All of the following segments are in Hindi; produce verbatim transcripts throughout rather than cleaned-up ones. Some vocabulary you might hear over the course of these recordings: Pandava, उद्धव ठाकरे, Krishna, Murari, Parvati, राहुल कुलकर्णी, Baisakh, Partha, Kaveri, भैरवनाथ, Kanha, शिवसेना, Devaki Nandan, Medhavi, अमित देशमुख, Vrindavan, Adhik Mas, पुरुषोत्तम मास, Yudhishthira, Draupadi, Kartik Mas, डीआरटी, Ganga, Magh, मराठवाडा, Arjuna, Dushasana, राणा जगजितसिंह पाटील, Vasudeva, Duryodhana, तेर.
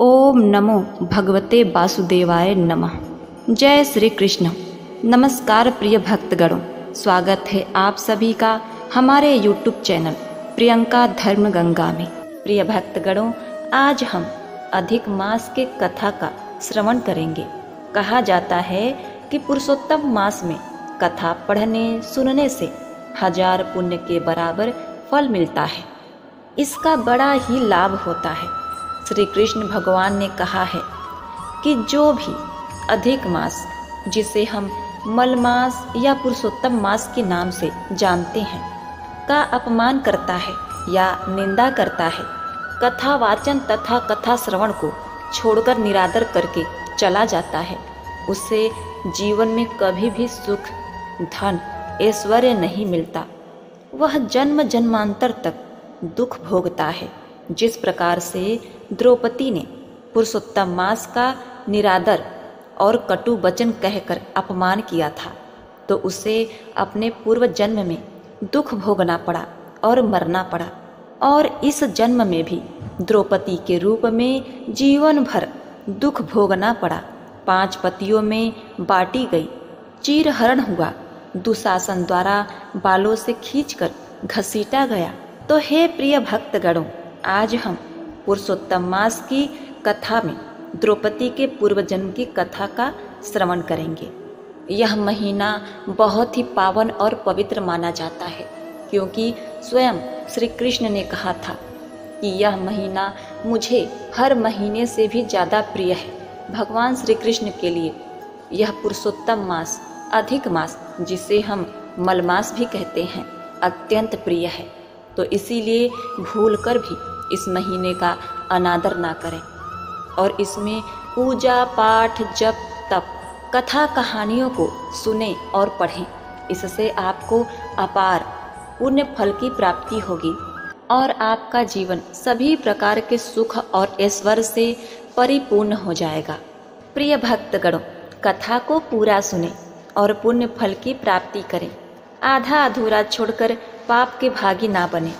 ओम नमो भगवते वासुदेवाय नमः। जय श्री कृष्ण। नमस्कार प्रिय भक्तगणों, स्वागत है आप सभी का हमारे यूट्यूब चैनल प्रियंका धर्मगंगा में। प्रिय भक्तगणों, आज हम अधिक मास के कथा का श्रवण करेंगे। कहा जाता है कि पुरुषोत्तम मास में कथा पढ़ने सुनने से हजार पुण्य के बराबर फल मिलता है। इसका बड़ा ही लाभ होता है। श्री कृष्ण भगवान ने कहा है कि जो भी अधिक मास, जिसे हम मल मास या पुरुषोत्तम मास के नाम से जानते हैं, का अपमान करता है या निंदा करता है, कथा वाचन तथा कथा श्रवण को छोड़कर निरादर करके चला जाता है, उसे जीवन में कभी भी सुख, धन, ऐश्वर्य नहीं मिलता। वह जन्म जन्मांतर तक दुख भोगता है। जिस प्रकार से द्रौपदी ने पुरुषोत्तम मास का निरादर और कटु वचन कहकर अपमान किया था, तो उसे अपने पूर्व जन्म में दुख भोगना पड़ा और मरना पड़ा, और इस जन्म में भी द्रौपदी के रूप में जीवन भर दुख भोगना पड़ा। पांच पतियों में बांटी गई, चीरहरण हुआ, दुशासन द्वारा बालों से खींचकर घसीटा गया। तो हे प्रिय भक्तगणों, आज हम पुरुषोत्तम मास की कथा में द्रौपदी के पूर्वजन्म की कथा का श्रवण करेंगे। यह महीना बहुत ही पावन और पवित्र माना जाता है, क्योंकि स्वयं श्री कृष्ण ने कहा था कि यह महीना मुझे हर महीने से भी ज़्यादा प्रिय है। भगवान श्री कृष्ण के लिए यह पुरुषोत्तम मास, अधिक मास, जिसे हम मल मास भी कहते हैं, अत्यंत प्रिय है। तो इसीलिए भूल कर भी इस महीने का अनादर ना करें और इसमें पूजा पाठ, जप तप, कथा कहानियों को सुने और पढ़ें। इससे आपको अपार पुण्य फल की प्राप्ति होगी और आपका जीवन सभी प्रकार के सुख और ऐश्वर्य से परिपूर्ण हो जाएगा। प्रिय भक्तगणों, कथा को पूरा सुने और पुण्य फल की प्राप्ति करें। आधा अधूरा छोड़कर पाप के भागी ना बने।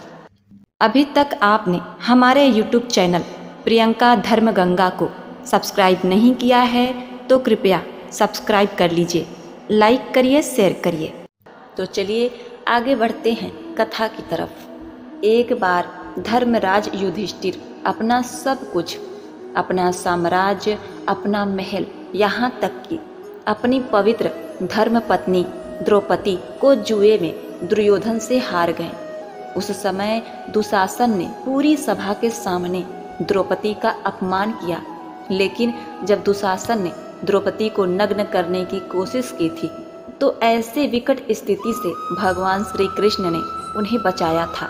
अभी तक आपने हमारे यूट्यूब चैनल प्रियंका धर्मगंगा को सब्सक्राइब नहीं किया है तो कृपया सब्सक्राइब कर लीजिए, लाइक करिए, शेयर करिए। तो चलिए आगे बढ़ते हैं कथा की तरफ। एक बार धर्मराज युधिष्ठिर अपना सब कुछ, अपना साम्राज्य, अपना महल, यहाँ तक कि अपनी पवित्र धर्म पत्नी द्रौपदी को जुए में दुर्योधन से हार गए। उस समय दुशासन ने पूरी सभा के सामने द्रौपदी का अपमान किया, लेकिन जब दुशासन ने द्रौपदी को नग्न करने की कोशिश की थी, तो ऐसे विकट स्थिति से भगवान श्री कृष्ण ने उन्हें बचाया था।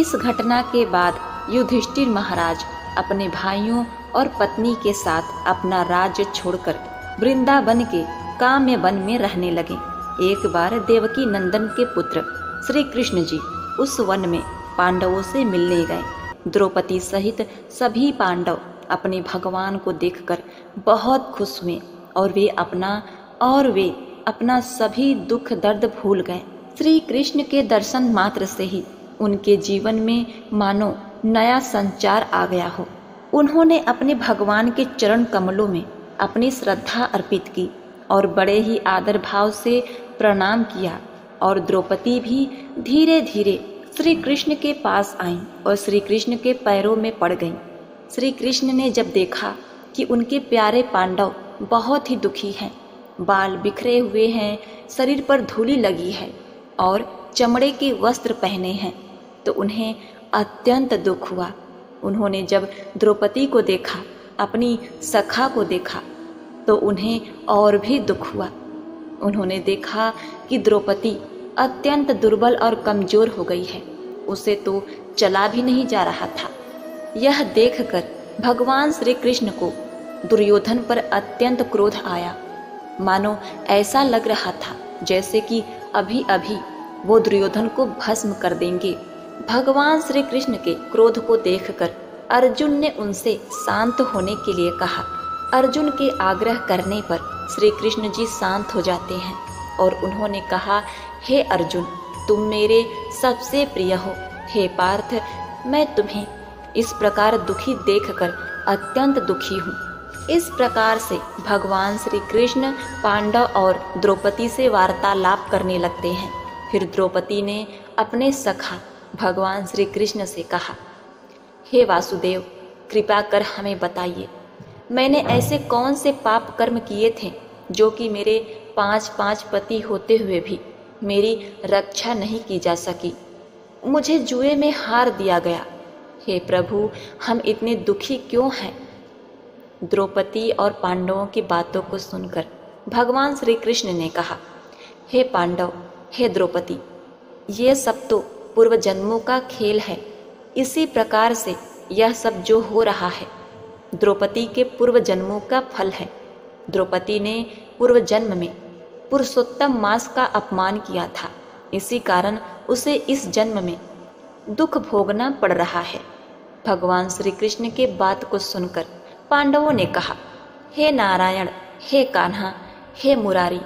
इस घटना के बाद युधिष्ठिर महाराज अपने भाइयों और पत्नी के साथ अपना राज्य छोड़कर वृंदावन के काम्यवन में रहने लगे। एक बार देवकी नंदन के पुत्र श्री कृष्ण जी उस वन में पांडवों से मिलने गए। द्रौपदी सहित सभी पांडव अपने भगवान को देखकर बहुत खुश हुए और वे अपना और वे अपना सभी दुख दर्द भूल गए। श्री कृष्ण के दर्शन मात्र से ही उनके जीवन में मानो नया संचार आ गया हो। उन्होंने अपने भगवान के चरण कमलों में अपनी श्रद्धा अर्पित की और बड़े ही आदर भाव से प्रणाम किया, और द्रौपदी भी धीरे धीरे श्री कृष्ण के पास आईं और श्री कृष्ण के पैरों में पड़ गईं। श्री कृष्ण ने जब देखा कि उनके प्यारे पांडव बहुत ही दुखी हैं, बाल बिखरे हुए हैं, शरीर पर धूलि लगी है और चमड़े के वस्त्र पहने हैं, तो उन्हें अत्यंत दुख हुआ। उन्होंने जब द्रौपदी को देखा, अपनी सखा को देखा, तो उन्हें और भी दुख हुआ। उन्होंने देखा कि द्रौपदी अत्यंत दुर्बल और कमजोर हो गई है, उसे तो चला भी नहीं जा रहा था। यह देखकर भगवान श्री कृष्ण को दुर्योधन पर अत्यंत क्रोध आया। मानो ऐसा लग रहा था जैसे कि अभी अभी वो दुर्योधन को भस्म कर देंगे। भगवान श्री कृष्ण के क्रोध को देखकर अर्जुन ने उनसे शांत होने के लिए कहा। अर्जुन के आग्रह करने पर श्री कृष्ण जी शांत हो जाते हैं और उन्होंने कहा, हे अर्जुन, तुम मेरे सबसे प्रिय हो। हे पार्थ, मैं तुम्हें इस प्रकार दुखी देखकर अत्यंत दुखी हूँ। इस प्रकार से भगवान श्री कृष्ण पांडव और द्रौपदी से वार्तालाप करने लगते हैं। फिर द्रौपदी ने अपने सखा भगवान श्री कृष्ण से कहा, हे वासुदेव, कृपा कर हमें बताइए मैंने ऐसे कौन से पाप कर्म किए थे जो कि मेरे पांच पांच पति होते हुए भी मेरी रक्षा नहीं की जा सकी। मुझे जुए में हार दिया गया। हे प्रभु, हम इतने दुखी क्यों हैं? द्रौपदी और पांडवों की बातों को सुनकर भगवान श्री कृष्ण ने कहा, हे पांडव, हे द्रौपदी, ये सब तो पूर्व जन्मों का खेल है। इसी प्रकार से यह सब जो हो रहा है द्रौपदी के पूर्व जन्मों का फल है। द्रौपदी ने पूर्व जन्म में पुरुषोत्तम मास का अपमान किया था, इसी कारण उसे इस जन्म में दुख भोगना पड़ रहा है। भगवान श्री कृष्ण के बात को सुनकर पांडवों ने कहा, हे नारायण, हे कान्हा, हे मुरारी,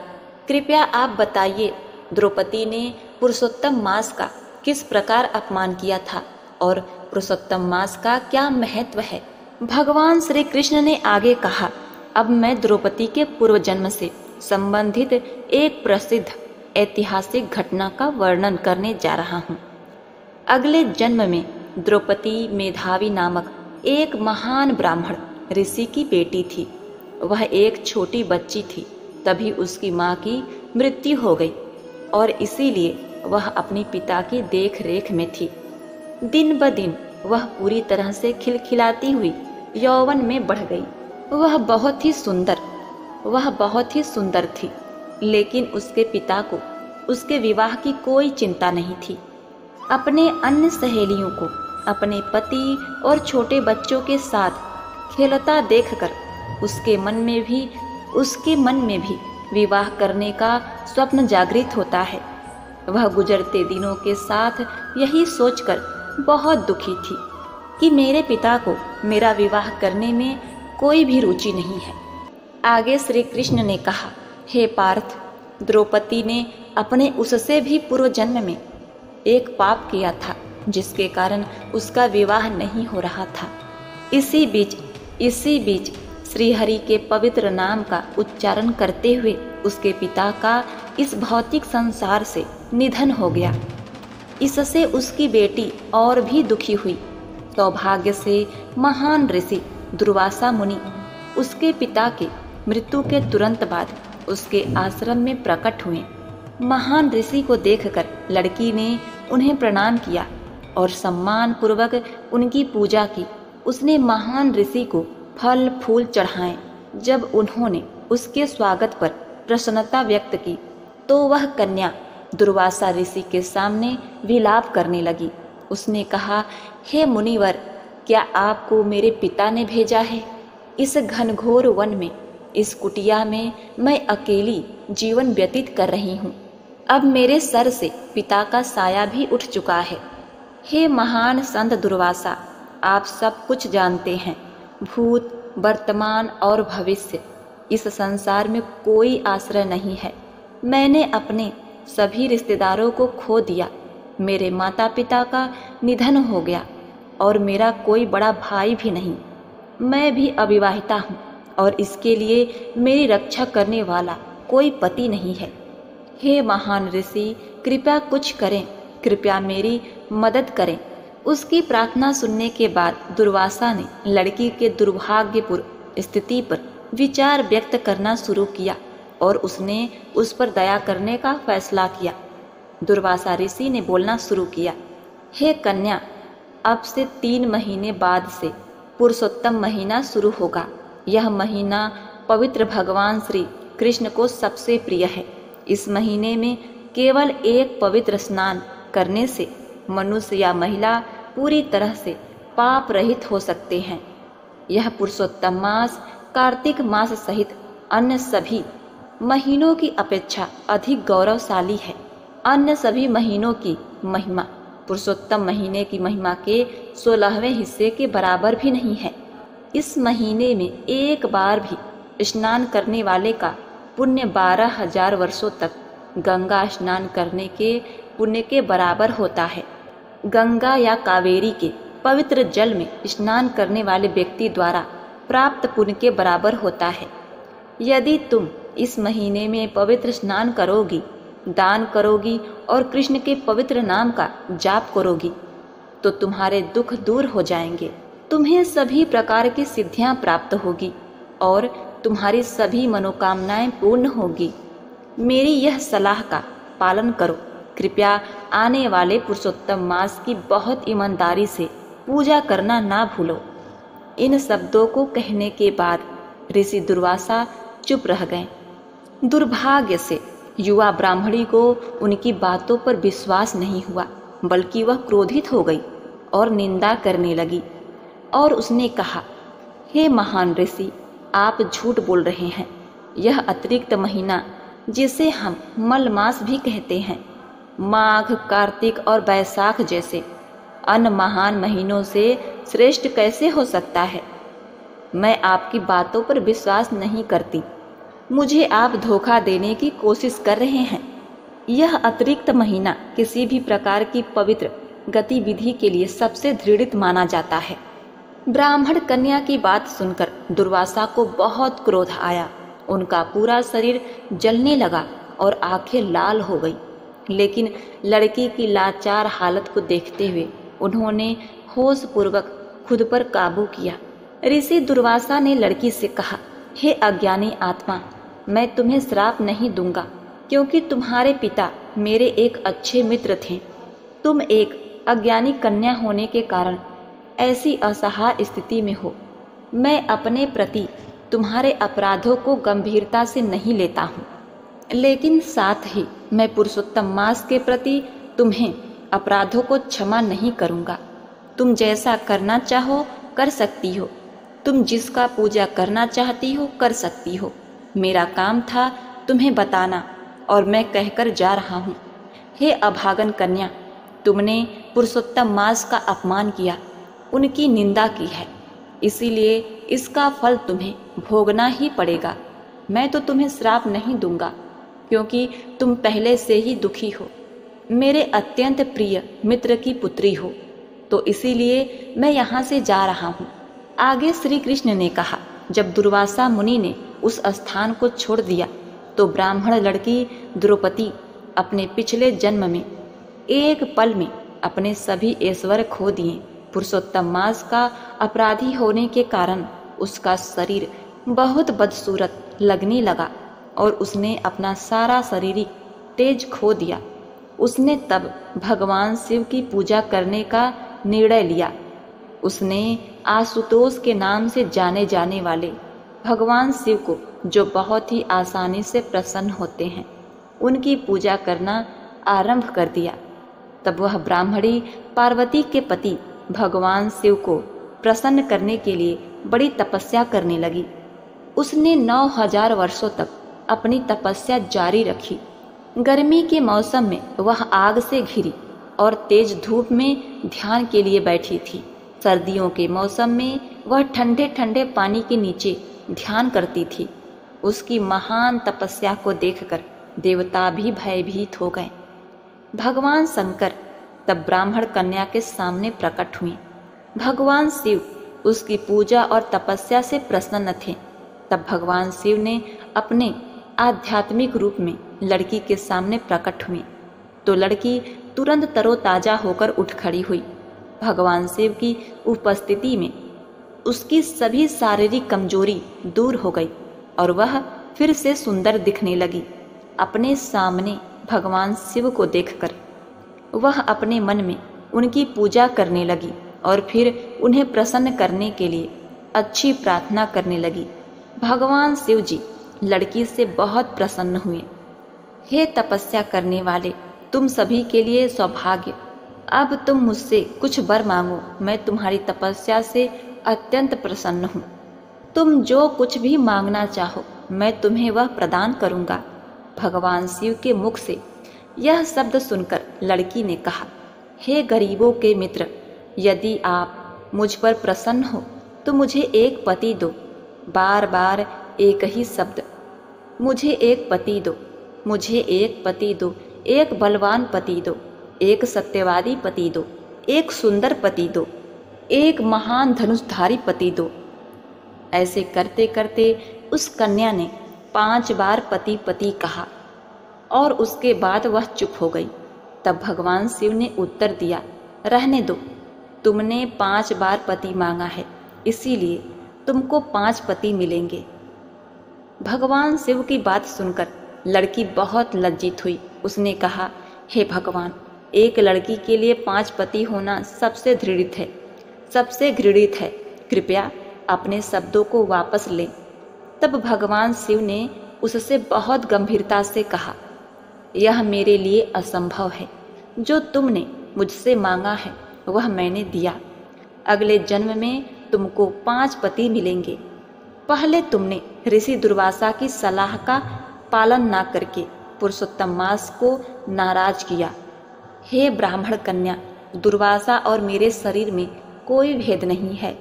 कृपया आप बताइए द्रौपदी ने पुरुषोत्तम मास का किस प्रकार अपमान किया था और पुरुषोत्तम मास का क्या महत्व है। भगवान श्री कृष्ण ने आगे कहा, अब मैं द्रौपदी के पूर्व जन्म से संबंधित एक प्रसिद्ध ऐतिहासिक घटना का वर्णन करने जा रहा हूँ। अगले जन्म में द्रौपदी मेधावी नामक एक महान ब्राह्मण ऋषि की बेटी थी। वह एक छोटी बच्ची थी, तभी उसकी माँ की मृत्यु हो गई और इसीलिए वह अपने पिता की देखरेख में थी। दिन ब दिन वह पूरी तरह से खिलखिलाती हुई यौवन में बढ़ गई। वह बहुत ही सुंदर वह बहुत ही सुंदर थी, लेकिन उसके पिता को उसके विवाह की कोई चिंता नहीं थी। अपने अन्य सहेलियों को अपने पति और छोटे बच्चों के साथ खेलता देखकर उसके मन में भी उसके मन में भी विवाह करने का स्वप्न जागृत होता है। वह गुजरते दिनों के साथ यही सोचकर बहुत दुखी थी कि मेरे पिता को मेरा विवाह करने में कोई भी रुचि नहीं है। आगे श्री कृष्ण ने कहा, हे पार्थ, द्रौपदी ने अपने उससे भी पूर्व जन्म में एक पाप किया था जिसके कारण उसका विवाह नहीं हो रहा था। इसी बीच इसी बीच श्रीहरि के पवित्र नाम का उच्चारण करते हुए उसके पिता का इस भौतिक संसार से निधन हो गया। इससे उसकी बेटी और भी दुखी हुई। सौभाग्य से महान ऋषि दुर्वासा मुनि उसके पिता के मृत्यु के तुरंत बाद उसके आश्रम में प्रकट हुए। महान ऋषि को देखकर लड़की ने उन्हें प्रणाम किया और सम्मान पूर्वक उनकी पूजा की। उसने महान ऋषि को फल फूल चढ़ाए। जब उन्होंने उसके स्वागत पर प्रसन्नता व्यक्त की तो वह कन्या दुर्वासा ऋषि के सामने विलाप करने लगी। उसने कहा, हे मुनिवर, क्या आपको मेरे पिता ने भेजा है? इस घनघोर वन में, इस कुटिया में मैं अकेली जीवन व्यतीत कर रही हूँ। अब मेरे सर से पिता का साया भी उठ चुका है। हे महान संत दुर्वासा, आप सब कुछ जानते हैं, भूत, वर्तमान और भविष्य। इस संसार में कोई आश्रय नहीं है। मैंने अपने सभी रिश्तेदारों को खो दिया। मेरे माता पिता का निधन हो गया और मेरा कोई बड़ा भाई भी नहीं। मैं भी अविवाहिता हूँ और इसके लिए मेरी रक्षा करने वाला कोई पति नहीं है। हे महान ऋषि, कृपया कुछ करें, कृपया मेरी मदद करें। उसकी प्रार्थना सुनने के बाद दुर्वासा ने लड़की के दुर्भाग्यपूर्ण स्थिति पर विचार व्यक्त करना शुरू किया और उसने उस पर दया करने का फैसला किया। दुर्वासा ऋषि ने बोलना शुरू किया, हे कन्या, अब से तीन महीने बाद से पुरुषोत्तम महीना शुरू होगा। यह महीना पवित्र भगवान श्री कृष्ण को सबसे प्रिय है। इस महीने में केवल एक पवित्र स्नान करने से मनुष्य या महिला पूरी तरह से पाप रहित हो सकते हैं। यह पुरुषोत्तम मास कार्तिक मास सहित अन्य सभी महीनों की अपेक्षा अधिक गौरवशाली है। अन्य सभी महीनों की महिमा पुरुषोत्तम महीने की महिमा के सोलहवें हिस्से के बराबर भी नहीं है। इस महीने में एक बार भी स्नान करने वाले का पुण्य बारह हजार वर्षों तक गंगा स्नान करने के पुण्य के बराबर होता है। गंगा या कावेरी के पवित्र जल में स्नान करने वाले व्यक्ति द्वारा प्राप्त पुण्य के बराबर होता है। यदि तुम इस महीने में पवित्र स्नान करोगी, दान करोगी और कृष्ण के पवित्र नाम का जाप करोगी तो तुम्हारे दुख दूर हो जाएंगे, तुम्हें सभी प्रकार की सिद्धियां प्राप्त होगी और तुम्हारी सभी मनोकामनाएं पूर्ण होगी। मेरी यह सलाह का पालन करो। कृपया आने वाले पुरुषोत्तम मास की बहुत ईमानदारी से पूजा करना ना भूलो। इन शब्दों को कहने के बाद ऋषि दुर्वासा चुप रह गए। दुर्भाग्य से युवा ब्राह्मणी को उनकी बातों पर विश्वास नहीं हुआ, बल्कि वह क्रोधित हो गई और निंदा करने लगी और उसने कहा, हे महान ऋषि, आप झूठ बोल रहे हैं। यह अतिरिक्त महीना, जिसे हम मल मास भी कहते हैं, माघ, कार्तिक और बैसाख जैसे अन्य महान महीनों से श्रेष्ठ कैसे हो सकता है? मैं आपकी बातों पर विश्वास नहीं करती। मुझे आप धोखा देने की कोशिश कर रहे हैं। यह अतिरिक्त महीना किसी भी प्रकार की पवित्र गतिविधि के लिए सबसे घृणित माना जाता है। ब्राह्मण कन्या की बात सुनकर दुर्वासा को बहुत क्रोध आया। उनका पूरा शरीर जलने लगा और आंखें लाल हो गई, लेकिन लड़की की लाचार हालत को देखते हुए उन्होंने होश पूर्वक खुद पर काबू किया। ऋषि दुर्वासा ने लड़की से कहा, हे अज्ञानी आत्मा, मैं तुम्हें श्राप नहीं दूंगा, क्योंकि तुम्हारे पिता मेरे एक अच्छे मित्र थे। तुम एक अज्ञानी कन्या होने के कारण ऐसी असहाय स्थिति में हो। मैं अपने प्रति तुम्हारे अपराधों को गंभीरता से नहीं लेता हूँ, लेकिन साथ ही मैं पुरुषोत्तम मास के प्रति तुम्हें अपराधों को क्षमा नहीं करूँगा। तुम जैसा करना चाहो कर सकती हो, तुम जिसका पूजा करना चाहती हो कर सकती हो। मेरा काम था तुम्हें बताना और मैं कहकर जा रहा हूँ। हे अभागन कन्या, तुमने पुरुषोत्तम मास का अपमान किया, उनकी निंदा की है, इसीलिए इसका फल तुम्हें भोगना ही पड़ेगा। मैं तो तुम्हें श्राप नहीं दूंगा, क्योंकि तुम पहले से ही दुखी हो, मेरे अत्यंत प्रिय मित्र की पुत्री हो, तो इसीलिए मैं यहाँ से जा रहा हूँ। आगे श्री कृष्ण ने कहा, जब दुर्वासा मुनि ने उस स्थान को छोड़ दिया तो ब्राह्मण लड़की द्रौपदी अपने पिछले जन्म में एक पल में अपने सभी ऐश्वर्य खो दिए। पुरुषोत्तम मास का अपराधी होने के कारण उसका शरीर बहुत बदसूरत लगने लगा और उसने अपना सारा शारीरिक तेज खो दिया। उसने तब भगवान शिव की पूजा करने का निर्णय लिया। उसने आशुतोष के नाम से जाने जाने वाले भगवान शिव को, जो बहुत ही आसानी से प्रसन्न होते हैं, उनकी पूजा करना आरंभ कर दिया। तब वह ब्राह्मणी पार्वती के पति भगवान शिव को प्रसन्न करने के लिए बड़ी तपस्या करने लगी। उसने नौ हजार वर्षों तक अपनी तपस्या जारी रखी। गर्मी के मौसम में वह आग से घिरी और तेज धूप में ध्यान के लिए बैठी थी। सर्दियों के मौसम में वह ठंडे ठंडे पानी के नीचे ध्यान करती थी। उसकी महान तपस्या को देखकर देवता भी भयभीत हो गए। भगवान शंकर तब ब्राह्मण कन्या के सामने प्रकट हुई। भगवान शिव उसकी पूजा और तपस्या से प्रसन्न थे। तब भगवान शिव ने अपने आध्यात्मिक रूप में लड़की के सामने प्रकट हुई तो लड़की तुरंत तरोताजा होकर उठ खड़ी हुई। भगवान शिव की उपस्थिति में उसकी सभी शारीरिक कमजोरी दूर हो गई और वह फिर से सुंदर दिखने लगी। अपने सामने भगवान शिव को देखकर वह अपने मन में उनकी पूजा करने लगी और फिर उन्हें प्रसन्न करने के लिए अच्छी प्रार्थना करने लगी। भगवान शिव जी लड़की से बहुत प्रसन्न हुए। हे तपस्या करने वाले, तुम सभी के लिए सौभाग्य, अब तुम मुझसे कुछ वर मांगो। मैं तुम्हारी तपस्या से अत्यंत प्रसन्न हूँ। तुम जो कुछ भी मांगना चाहो मैं तुम्हें वह प्रदान करूँगा। भगवान शिव के मुख से यह शब्द सुनकर लड़की ने कहा, हे गरीबों के मित्र, यदि आप मुझ पर प्रसन्न हो तो मुझे एक पति दो। बार बार एक ही शब्द, मुझे एक पति दो, मुझे एक पति दो, एक बलवान पति दो, एक सत्यवादी पति दो, एक सुंदर पति दो। एक महान धनुषधारी पति दो। ऐसे करते करते उस कन्या ने पांच बार पति पति कहा और उसके बाद वह चुप हो गई। तब भगवान शिव ने उत्तर दिया, रहने दो, तुमने पांच बार पति मांगा है इसीलिए तुमको पांच पति मिलेंगे। भगवान शिव की बात सुनकर लड़की बहुत लज्जित हुई। उसने कहा, हे भगवान, एक लड़की के लिए पांच पति होना सबसे घृणित है, सबसे घृणित है, कृपया अपने शब्दों को वापस लें। तब भगवान शिव ने उससे बहुत गंभीरता से कहा, यह मेरे लिए असंभव है, जो तुमने मुझसे मांगा है वह मैंने दिया। अगले जन्म में तुमको पांच पति मिलेंगे। पहले तुमने ऋषि दुर्वासा की सलाह का पालन ना करके पुरुषोत्तम मास को नाराज किया। हे ब्राह्मण कन्या, दुर्वासा और मेरे शरीर में कोई भेद नहीं है।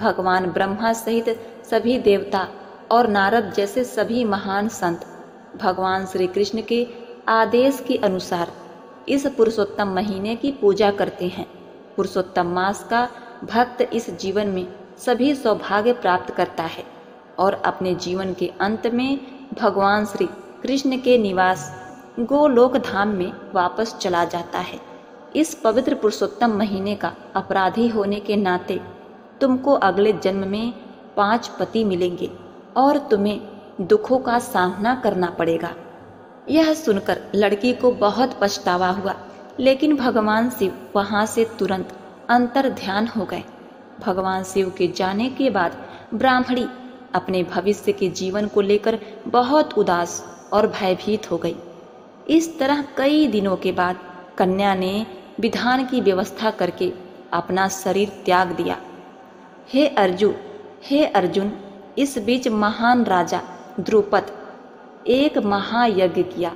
भगवान ब्रह्मा सहित सभी देवता और नारद जैसे सभी महान संत भगवान श्री कृष्ण के आदेश के अनुसार इस पुरुषोत्तम महीने की पूजा करते हैं। पुरुषोत्तम मास का भक्त इस जीवन में सभी सौभाग्य प्राप्त करता है और अपने जीवन के अंत में भगवान श्री कृष्ण के निवास गोलोक धाम में वापस चला जाता है। इस पवित्र पुरुषोत्तम महीने का अपराधी होने के नाते तुमको अगले जन्म में पांच पति मिलेंगे और तुम्हें दुखों का सामना करना पड़ेगा। यह सुनकर लड़की को बहुत पछतावा हुआ, लेकिन भगवान शिव वहां से तुरंत अंतर ध्यान हो गए। भगवान शिव के जाने के बाद ब्राह्मणी अपने भविष्य के जीवन को लेकर बहुत उदास और भयभीत हो गई। इस तरह कई दिनों के बाद कन्या ने विधान की व्यवस्था करके अपना शरीर त्याग दिया। हे अर्जुन, हे अर्जुन, इस बीच महान राजा द्रुपद एक महायज्ञ किया।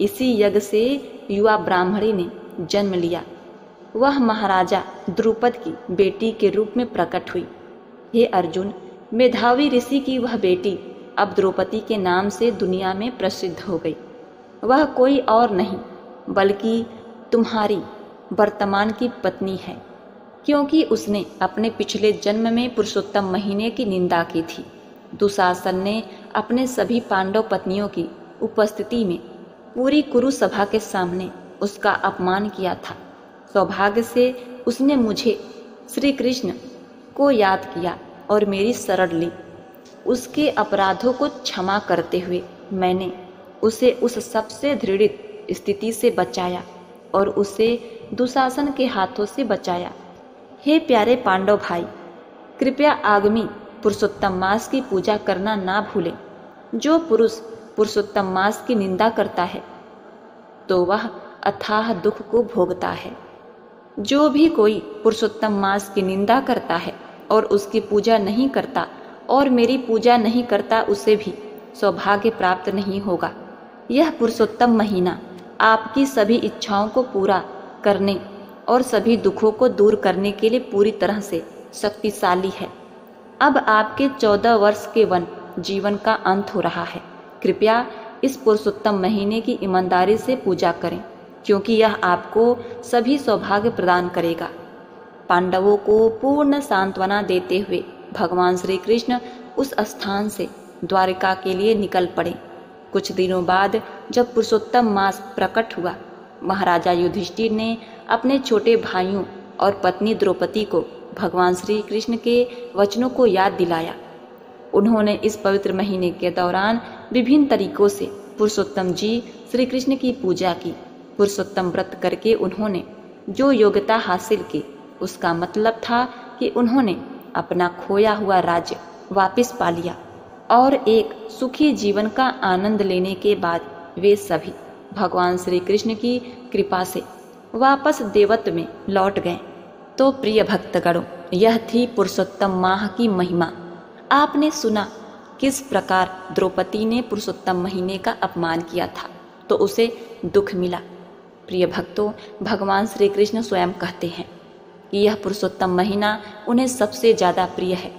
इसी यज्ञ से युवा ब्राह्मणी ने जन्म लिया। वह महाराजा द्रुपद की बेटी के रूप में प्रकट हुई। हे अर्जुन, मेधावी ऋषि की वह बेटी अब द्रौपदी के नाम से दुनिया में प्रसिद्ध हो गई। वह कोई और नहीं बल्कि तुम्हारी वर्तमान की पत्नी है, क्योंकि उसने अपने पिछले जन्म में पुरुषोत्तम महीने की निंदा की थी। दुशासन ने अपने सभी पांडव पत्नियों की उपस्थिति में पूरी कुरु सभा के सामने उसका अपमान किया था। सौभाग्य से उसने मुझे, श्री कृष्ण को याद किया और मेरी शरण ली। उसके अपराधों को क्षमा करते हुए मैंने उसे उस सबसे घृणित स्थिति से बचाया और उसे दुशासन के हाथों से बचाया। हे प्यारे पांडव भाई, कृपया आगामी पुरुषोत्तम मास की पूजा करना ना भूलें। जो पुरुष पुरुषोत्तम मास की निंदा करता है तो वह अथाह दुख को भोगता है। जो भी कोई पुरुषोत्तम मास की निंदा करता है और उसकी पूजा नहीं करता और मेरी पूजा नहीं करता उसे भी सौभाग्य प्राप्त नहीं होगा। यह पुरुषोत्तम महीना आपकी सभी इच्छाओं को पूरा करने और सभी दुखों को दूर करने के लिए पूरी तरह से शक्तिशाली है। अब आपके चौदह वर्ष के वन जीवन का अंत हो रहा है। कृपया इस पुरुषोत्तम महीने की ईमानदारी से पूजा करें, क्योंकि यह आपको सभी सौभाग्य प्रदान करेगा। पांडवों को पूर्ण सांत्वना देते हुए भगवान श्री कृष्ण उस स्थान से द्वारिका के लिए निकल पड़े। कुछ दिनों बाद जब पुरुषोत्तम मास प्रकट हुआ, महाराजा युधिष्ठिर ने अपने छोटे भाइयों और पत्नी द्रौपदी को भगवान श्री कृष्ण के वचनों को याद दिलाया। उन्होंने इस पवित्र महीने के दौरान विभिन्न तरीकों से पुरुषोत्तम जी श्री कृष्ण की पूजा की। पुरुषोत्तम व्रत करके उन्होंने जो योग्यता हासिल की उसका मतलब था कि उन्होंने अपना खोया हुआ राज्य वापस पा लिया और एक सुखी जीवन का आनंद लेने के बाद वे सभी भगवान श्री कृष्ण की कृपा से वापस देवत्व में लौट गए। तो प्रिय भक्तगणों, यह थी पुरुषोत्तम माह की महिमा। आपने सुना किस प्रकार द्रौपदी ने पुरुषोत्तम महीने का अपमान किया था तो उसे दुख मिला। प्रिय भक्तों, भगवान श्री कृष्ण स्वयं कहते हैं कि यह पुरुषोत्तम महीना उन्हें सबसे ज़्यादा प्रिय है।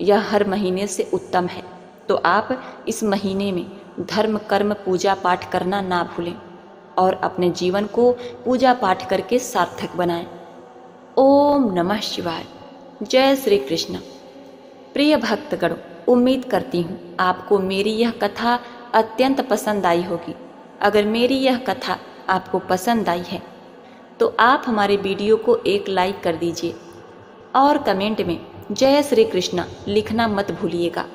यह हर महीने से उत्तम है। तो आप इस महीने में धर्म, कर्म, पूजा पाठ करना ना भूलें और अपने जीवन को पूजा पाठ करके सार्थक बनाएं। ओम नमः शिवाय। जय श्री कृष्ण। प्रिय भक्तगणों, उम्मीद करती हूँ आपको मेरी यह कथा अत्यंत पसंद आई होगी। अगर मेरी यह कथा आपको पसंद आई है तो आप हमारे वीडियो को एक लाइक कर दीजिए और कमेंट में जय श्री कृष्ण लिखना मत भूलिएगा।